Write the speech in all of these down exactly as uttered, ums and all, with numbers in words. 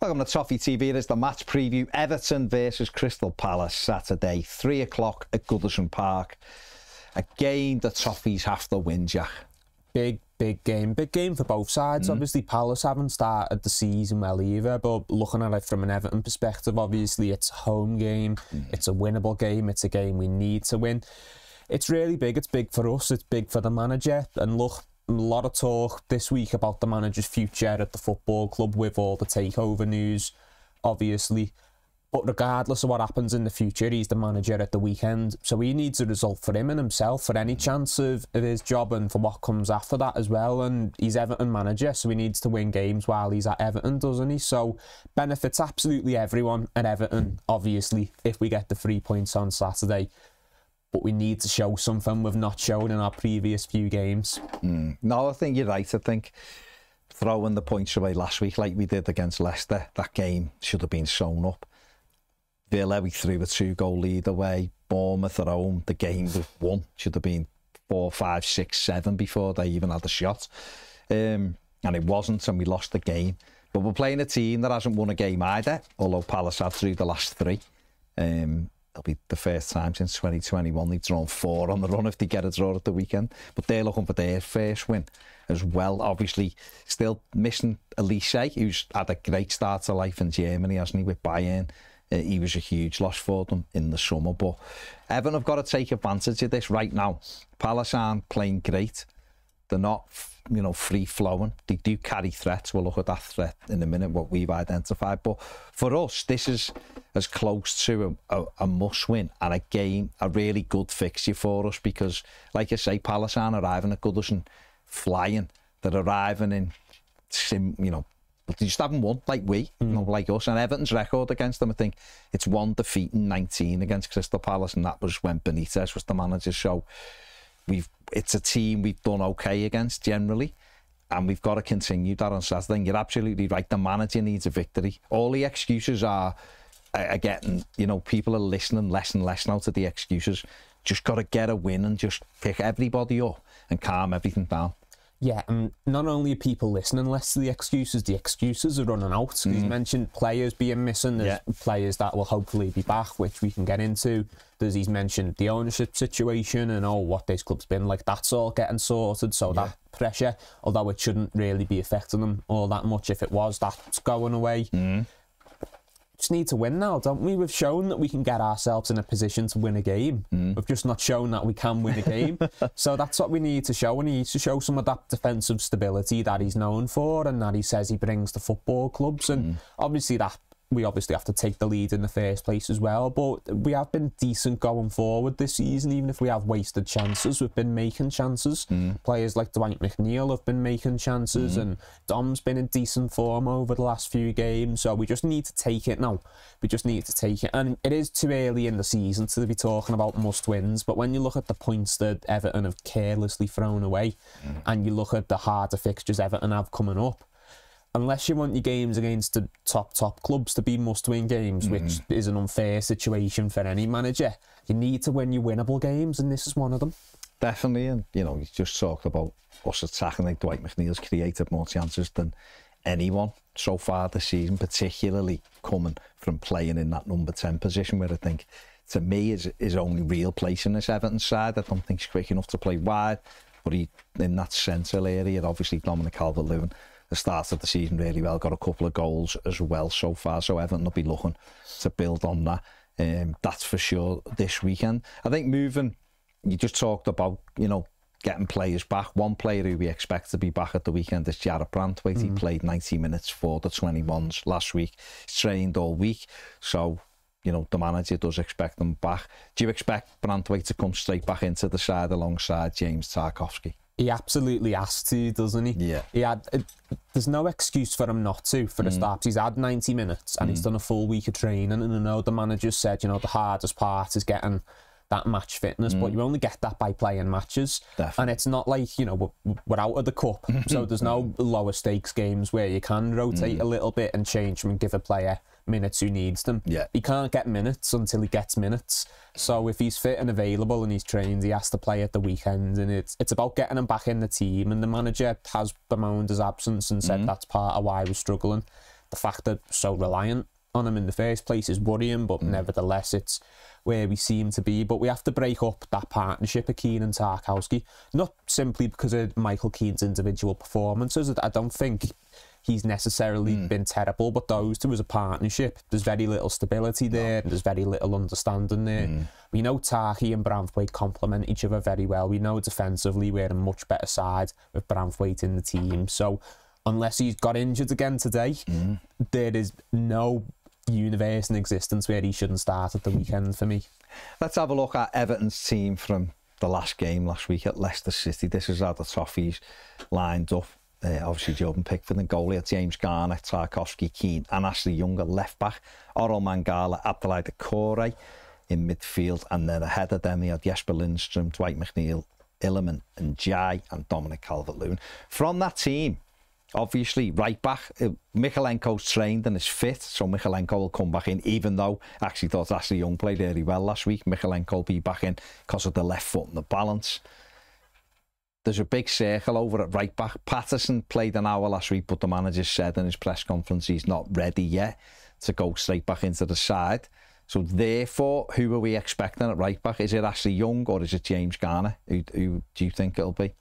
Welcome to Toffee T V. There's the match preview. Everton versus Crystal Palace, Saturday, three o'clock at Goodison Park. A game the Toffees have to win, Jack. Big, big game. Big game for both sides. Mm. Obviously, Palace haven't started the season well either, but looking at it from an Everton perspective, obviously, it's a home game. Mm. It's a winnable game. It's a game we need to win. It's really big. It's big for us. It's big for the manager. And look, a lot of talk this week about the manager's future at the football club with all the takeover news, obviously. But regardless of what happens in the future, he's the manager at the weekend. So he needs a result for him and himself, for any chance of, of his job and for what comes after that as well. And he's Everton manager, so he needs to win games while he's at Everton, doesn't he? So benefits absolutely everyone at Everton, obviously, if we get the three points on Saturday. But we need to show something we've not shown in our previous few games. Mm. No, I think you're right. I think throwing the points away last week, like we did against Leicester, that game should have been sewn up. Villa, we threw a two-goal lead away. Bournemouth at home, the game was won. Should have been four, five, six, seven before they even had a shot. Um, and it wasn't, and we lost the game. But we're playing a team that hasn't won a game either, although Palace have through the last three. Um It'll be the first time since twenty twenty-one they've drawn four on the run if they get a draw at the weekend. But they're looking for their first win as well. Obviously, still missing Iliman, who's had a great start to life in Germany, hasn't he, with Bayern. Uh, he was a huge loss for them in the summer. But Everton have got to take advantage of this right now. Palace aren't playing great. They're not, you know, free-flowing. They do carry threats. We'll look at that threat in a minute, what we've identified. But for us, this is as close to a, a, a must-win and a game, a really good fixture for us because, like I say, Palace aren't arriving at Goodison flying. They're arriving in, sim, you know, but they just haven't won, like we, mm. you know, like us. And Everton's record against them, I think, it's one defeat in nineteen against Crystal Palace, and that was when Benitez was the manager. So we've it's a team we've done okay against generally, and we've got to continue that on Saturday. And you're absolutely right, the manager needs a victory. All the excuses are, are getting, you know, people are listening less and less now to the excuses. Just got to get a win and just pick everybody up and calm everything down. Yeah, and not only are people listening less to the excuses, the excuses are running out. Mm. You mentioned players being missing. There's yeah. players that will hopefully be back, which we can get into. There's he's mentioned the ownership situation and, oh, what this club's been like. That's all getting sorted, so yeah. that pressure, although it shouldn't really be affecting them all that much. If it was, that's going away. Mm. Just need to win now, don't we? We've shown that we can get ourselves in a position to win a game. Mm. We've just not shown that we can win a game. So that's what we need to show, and he needs to show some of that defensive stability that he's known for and that he says he brings to football clubs. And mm. obviously that we obviously have to take the lead in the first place as well, but we have been decent going forward this season. Even if we have wasted chances, we've been making chances. Mm. Players like Dwight McNeil have been making chances, mm. and Dom's been in decent form over the last few games, so we just need to take it now. We just need to take it, and it is too early in the season to be talking about must-wins, but when you look at the points that Everton have carelessly thrown away, mm. and you look at the harder fixtures Everton have coming up, unless you want your games against the top, top clubs to be must-win games, which mm. is an unfair situation for any manager. You need to win your winnable games, and this is one of them. Definitely, and, you know, you just talked about us attacking, like Dwight McNeil's created more chances than anyone so far this season, particularly coming from playing in that number ten position, where I think, to me, is his only real place in this Everton side. I don't think he's quick enough to play wide, but he, in that central area, obviously Dominic Calvert-Lewin, the start of the season really well, got a couple of goals as well so far, so Everton will be looking to build on that. Um, that's for sure this weekend. I think moving, you just talked about, you know, getting players back. One player who we expect to be back at the weekend is Jarrad Branthwaite. Mm-hmm. He played ninety minutes for the twenty-ones last week. He's trained all week, so, you know, the manager does expect them back. Do you expect Branthwaite to come straight back into the side alongside James Tarkowski? He absolutely has to, doesn't he? Yeah. He had, uh, there's no excuse for him not to, for mm. the start. He's had ninety minutes and mm. he's done a full week of training. And I know the manager said, you know, the hardest part is getting that match fitness, mm. but you only get that by playing matches. Definitely. And it's not like, you know, we're, we're out of the cup, so there's no lower stakes games where you can rotate mm. a little bit and change them and give a player minutes who needs them. Yeah. He can't get minutes until he gets minutes. So if he's fit and available and he's trained, he has to play at the weekend, and it's it's about getting him back in the team. And the manager has bemoaned his absence and said mm. that's part of why we're struggling. the fact that we're so reliant on him in the first place is worrying, but mm. nevertheless it's where we seem to be. But we have to break up that partnership of Keane and Tarkowski, not simply because of Michael Keane's individual performances. I don't think he's necessarily mm. been terrible, but those two as a partnership, there's very little stability there, no. and there's very little understanding there. Mm. We know Tarkowski and Branthwaite complement each other very well. We know defensively we're a much better side with Branthwaite in the team. So unless he's got injured again today, mm. there is no universe in existence where he shouldn't start at the weekend for me. Let's have a look at Everton's team from the last game last week at Leicester City. This is how the trophies lined up. Uh, obviously Jordan Pickford and goalie, James Garner, Tarkowski, Keane and Ashley Young at left back, Orel Mangala, Abdoulaye Doucouré in midfield, and then ahead of them he had Jesper Lindstrom, Dwight McNeil, Iliman Ndiaye and Dominic Calvert-Lewin. From that team, obviously, right back, Mykolenko's trained and is fit, so Mykolenko will come back in, even though I actually thought Ashley Young played really well last week. Mykolenko will be back in because of the left foot and the balance. There's a big circle over at right back. Patterson played an hour last week, but the manager said in his press conference he's not ready yet to go straight back into the side. So therefore, who are we expecting at right back? Is it Ashley Young or is it James Garner? Who, who do you think it'll be?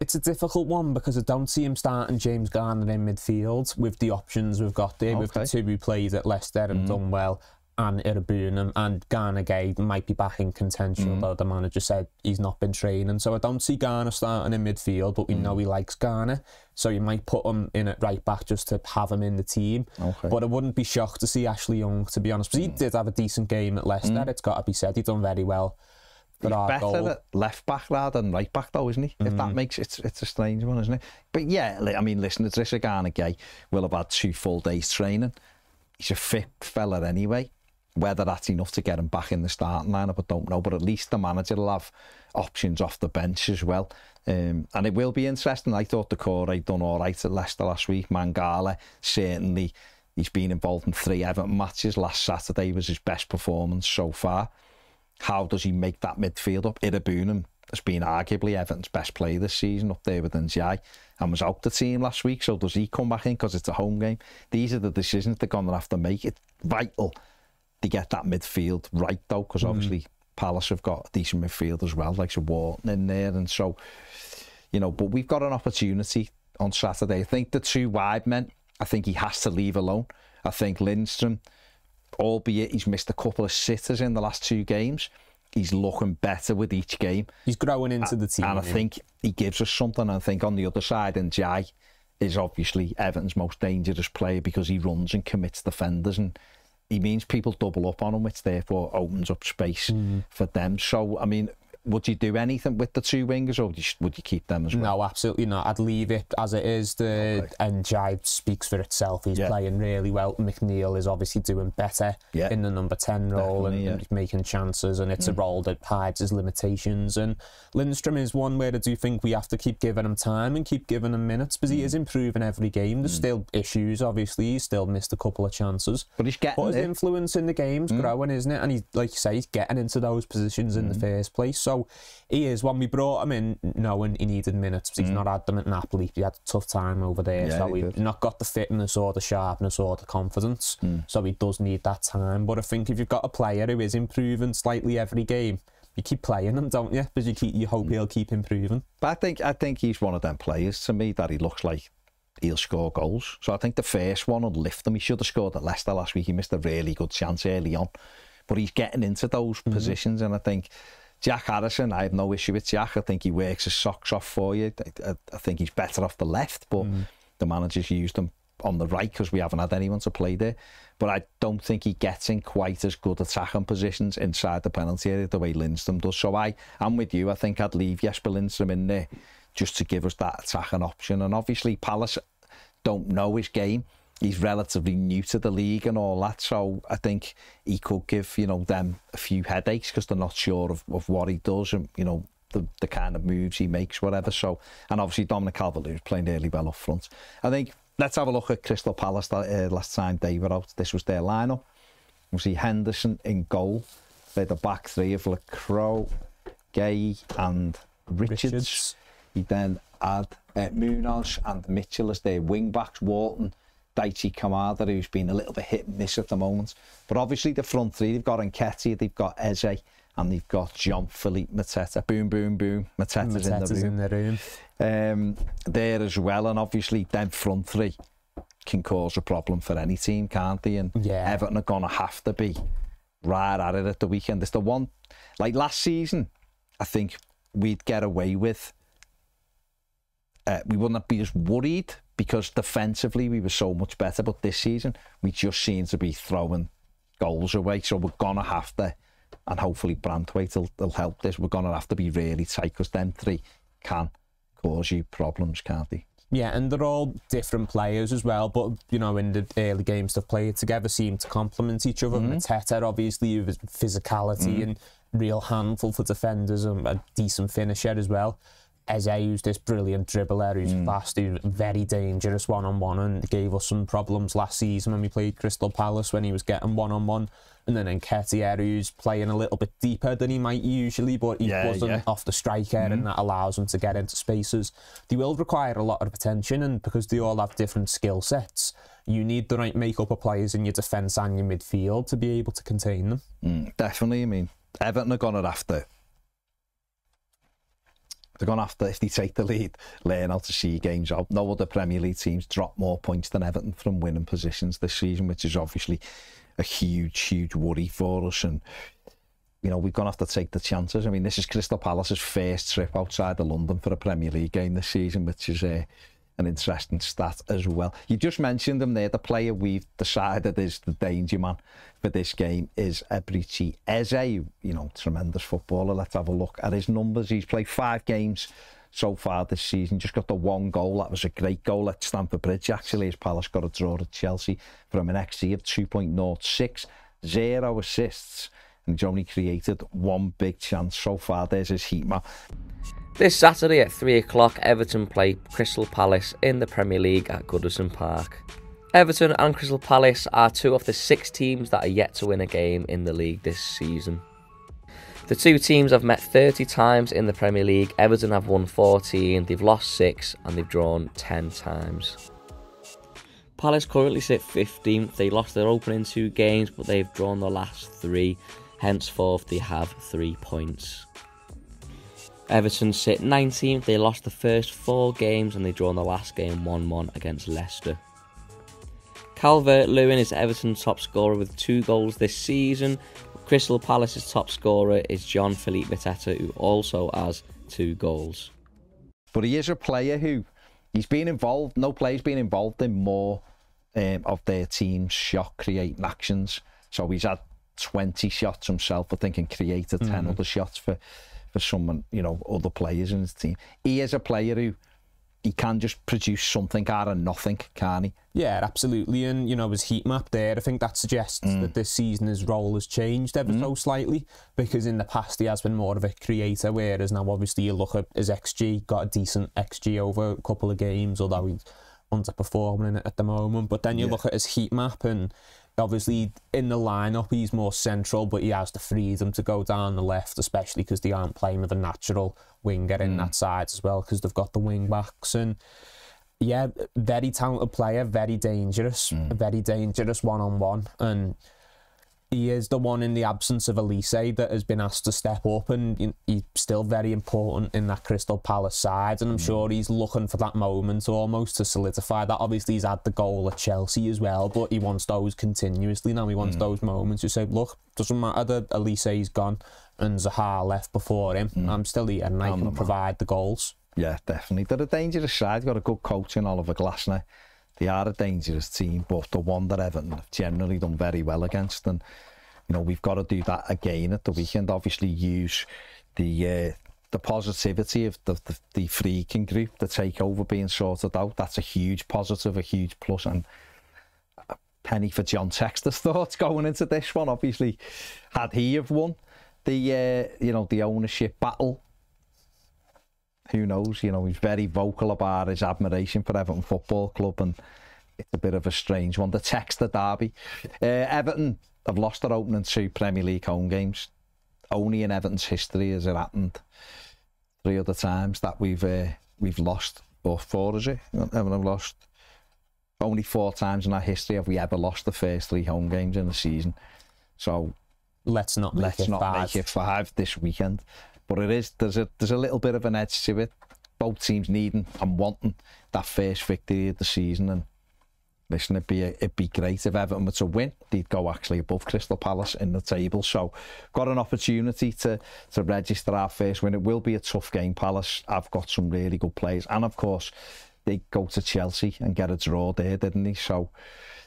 It's a difficult one because I don't see him starting James Garner in midfield with the options we've got there, okay. with the two who played at Leicester and mm. done well, and Irabunum and Garner Gueye might be back in contention, mm. although the manager said he's not been training. So I don't see Garner starting in midfield, but we mm. know he likes Garner, so you might put him in at right back just to have him in the team. Okay. But I wouldn't be shocked to see Ashley Young, to be honest, because mm. he did have a decent game at Leicester, mm. it's got to be said. He done very well. He's better goal. at left back rather than right back though, isn't he? Mm. If that makes it's it's a strange one, isn't it? But yeah, I mean, listen, Idrissa Gana-Gueye will have had two full days training. He's a fit fella anyway. Whether that's enough to get him back in the starting lineup, I don't know. But at least the manager will have options off the bench as well. Um, and it will be interesting. I thought Doucouré done all right at Leicester last week. Mangala certainly, he's been involved in three Everton matches. Last Saturday was his best performance so far. How does he make that midfield up? Irabunum has been arguably Everton's best player this season, up there with Ndiaye, and was out the team last week, so does he come back in because it's a home game? These are the decisions they're going to have to make. It's vital to get that midfield right, though, because mm. obviously Palace have got a decent midfield as well, like Wharton in there, and so, you know, but we've got an opportunity on Saturday. I think the two wide men, I think he has to leave alone. I think Lindstrom, albeit he's missed a couple of sitters in the last two games, he's looking better with each game. He's growing into and, the team. And I yeah. think he gives us something. I think on the other side, Ndiaye is obviously Everton's most dangerous player because he runs and commits defenders, and he means people double up on him, which therefore opens up space mm. for them. So, I mean, would you do anything with the two wingers, or would you, would you keep them as well? No, absolutely not. I'd leave it as it is. The okay. Ndiaye speaks for itself. He's yeah. playing really well. McNeil is obviously doing better yeah. in the number ten role and, yeah. and making chances, and it's mm. a role that hides his limitations. And Lindstrom is one where I do think we have to keep giving him time and keep giving him minutes, because mm. he is improving every game. There's mm. still issues, obviously. He's still missed a couple of chances. But he's getting but his it. influence in the game's mm. growing, isn't it? And he, like you say, he's getting into those positions mm. in the first place. So So he is, when we brought him in knowing he needed minutes, he's mm. not had them at Napoli. He had a tough time over there, yeah, so he's he not got the fitness or the sharpness or the confidence, mm. so he does need that time. But I think if you've got a player who is improving slightly every game, you keep playing him, don't you? Because you keep, you hope mm. he'll keep improving. But I think, I think he's one of them players to me that he looks like he'll score goals. So I think the first one will lift him. He should have scored at Leicester last week. He missed a really good chance early on, but he's getting into those mm. positions, and I think Jack Harrison, I have no issue with Jack. I think he works his socks off for you. I, I, I think he's better off the left, but mm. the manager's used him on the right because we haven't had anyone to play there. But I don't think he gets in quite as good attacking positions inside the penalty area the way Lindstrom does. So I, I'm with you. I think I'd leave Jesper Lindstrom in there just to give us that attacking option. And obviously Palace don't know his game. He's relatively new to the league and all that, so I think he could give, you know, them a few headaches because they're not sure of, of what he does and, you know, the, the kind of moves he makes, whatever. So, and obviously Dominic Calvert-Lewin's playing really well up front. I think let's have a look at Crystal Palace that, uh, last time they were out. This was their lineup. We see Henderson in goal. They're the back three of Lacroix, Gueye, and Richards. Richards. He then had uh, Munoz and Mitchell as their wing backs. Wharton Daichi Kamada, who's been a little bit hit and miss at the moment. But obviously the front three, they've got Nketiah, they've got Eze, and they've got Jean-Philippe Mateta. Boom, boom, boom. Mateta's, Mateta's in the room. In the room. Um, there as well. And obviously them front three can cause a problem for any team, can't they? And yeah. Everton are going to have to be right at it at the weekend. It's the one, like last season, I think we'd get away with, uh, we wouldn't be as worried because defensively we were so much better. But this season, we just seem to be throwing goals away. So we're going to have to, and hopefully Branthwaite will, will help this, we're going to have to be really tight because them three can cause you problems, can't they? Yeah, and they're all different players as well, but, you know, in the early games they've played together seem to complement each other. Mm-hmm. Mateta, obviously, with physicality mm-hmm. and real handful for defenders and a decent finisher as well. Eze, who's this brilliant dribbler, who's mm. fast, who's very dangerous one-on-one, and gave us some problems last season when we played Crystal Palace when he was getting one-on-one. And then Nketiah, who's playing a little bit deeper than he might usually, but he yeah, wasn't yeah. off the striker, mm. and that allows him to get into spaces. They will require a lot of attention, and because they all have different skill sets, you need the right makeup of players in your defence and your midfield to be able to contain them. Mm, definitely. I mean, Everton are going to have to They're going to have to, if they take the lead, learn how to see games out. No other Premier League teams drop more points than Everton from winning positions this season, which is obviously a huge, huge worry for us. And, you know, we're going to have to take the chances. I mean, this is Crystal Palace's first trip outside of London for a Premier League game this season, which is uh, an interesting stat as well. You just mentioned them there. The player we've decided is the danger man for this game is Eberechi Eze, you know, tremendous footballer. Let's have a look at his numbers. He's played five games so far this season, just got the one goal. That was a great goal at Stamford Bridge, actually. His Palace got a draw at Chelsea from an X G of two point oh six, zero assists, and he's only created one big chance so far. There's his heat map. This Saturday at three o'clock, Everton play Crystal Palace in the Premier League at Goodison Park. Everton and Crystal Palace are two of the six teams that are yet to win a game in the league this season. The two teams have met thirty times in the Premier League. Everton have won fourteen, they've lost six and they've drawn ten times. Palace currently sit fifteenth, they lost their opening two games but they've drawn the last three, henceforth they have three points. Everton sit nineteenth, they lost the first four games and they drawn the last game one one against Leicester. Calvert-Lewin is Everton's top scorer with two goals this season. Crystal Palace's top scorer is Jean-Philippe Mateta, who also has two goals. But he is a player who, he's been involved, no player's been involved in more um, of their team's shot creating actions. So he's had twenty shots himself, I think, and created ten mm-hmm. other shots for... for someone, you know, other players in his team. He is a player who he can just produce something out of nothing, can't he? Yeah, absolutely. And, you know, his heat map there, I think that suggests mm. that this season his role has changed ever mm. so slightly, because in the past he has been more of a creator, whereas now obviously you look at his X G, got a decent X G over a couple of games, although he's underperforming at the moment. But then you yeah. look at his heat map and obviously, in the lineup, he's more central, but he has the freedom to go down the left, especially because they aren't playing with a natural winger in mm. that side as well, because they've got the wing backs. And yeah, very talented player, very dangerous, mm. very dangerous one on one. And he is the one in the absence of Elise that has been asked to step up, and he's still very important in that Crystal Palace side. And I'm mm. sure he's looking for that moment almost to solidify that. Obviously, he's had the goal at Chelsea as well, but he wants those continuously now. He wants mm. those moments to say, look, doesn't matter that Elise's gone and Zaha left before him. Mm. I'm still here and I I'm can the provide man. the goals. Yeah, definitely. They're a dangerous side. They've got a good coach in Oliver Glasner. They are a dangerous team, but the one that Everton have generally done very well against. And, you know, we've got to do that again at the weekend. Obviously, use the uh, the positivity of the, the, the freaking group, the takeover being sorted out. That's a huge positive, a huge plus, and a penny for John Texter's thoughts going into this one. Obviously, had he have won the, uh, you know, the ownership battle, who knows? You know, he's very vocal about his admiration for Everton Football Club, and it's a bit of a strange one. The Texter derby. Uh, Everton have lost their opening two Premier League home games. Only in Everton's history has it happened three other times that we've uh, we've lost, or four, is it? Everton have lost only four times in our history have we ever lost the first three home games in the season. So let's not make let's it not five. make it five this weekend. But it is there's a there's a little bit of an edge to it. Both teams needing and wanting that first victory of the season. And listen, it'd be a, it'd be great if Everton were to win. They'd go actually above Crystal Palace in the table. So got an opportunity to to register our first win. It will be a tough game. Palace have got some really good players, and of course they go to Chelsea and get a draw there, didn't they? So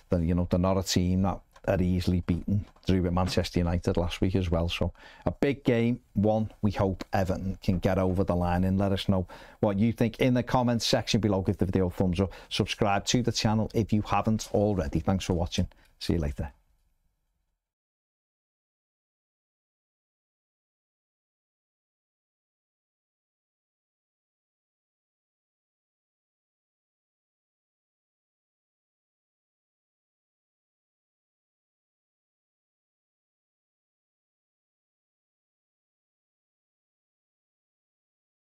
then, you know, they're not a team that are easily beaten. Drew with Manchester United last week as well. So a big game, one we hope Everton can get over the line in. Let us know what you think in the comments section below. Give the video a thumbs up, subscribe to the channel if you haven't already. Thanks for watching. See you later.